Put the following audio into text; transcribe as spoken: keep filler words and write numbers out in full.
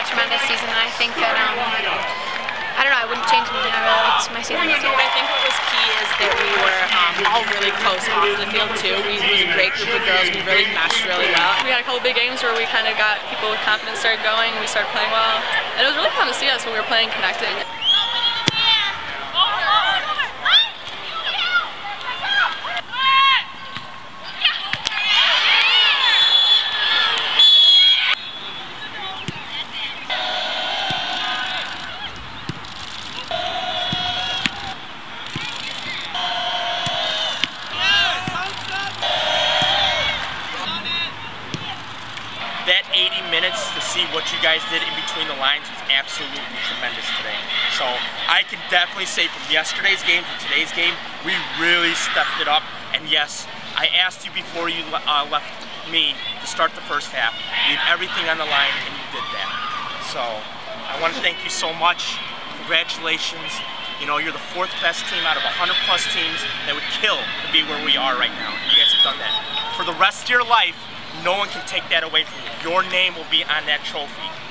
had a tremendous season, and I think that, um, I don't know, I wouldn't change anything. I really liked my season this year. I think what was key is that we were um, all really close off the field, too. We was a great group of girls. We really meshed really well. We had a couple big games where we kind of got people with confidence started going. We started playing well. And it was really fun to see us when we were playing connected. That eighty minutes to see what you guys did in between the lines was absolutely tremendous today. So I can definitely say from yesterday's game to today's game, we really stepped it up. And yes, I asked you before you uh, left me to start the first half. Leave everything on the line, and you did that. So I want to thank you so much. Congratulations. You know, you're the fourth best team out of one hundred plus teams that would kill to be where we are right now. You guys have done that. For the rest of your life, no one can take that away from you. Your name will be on that trophy.